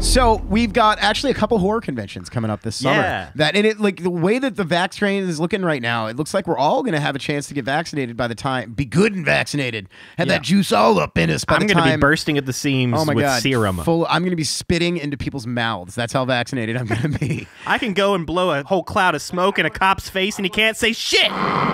So we've got actually a couple horror conventions coming up this summer. Yeah. Like the way that the vax train is looking right now, it looks like we're all going to have a chance to get vaccinated by the time. Be good and vaccinated. Have that juice all up in us. By I'm going to be bursting at the seams with serum. I'm going to be spitting into people's mouths. That's how vaccinated I'm going to be. I can go and blow a whole cloud of smoke in a cop's face and he can't say shit.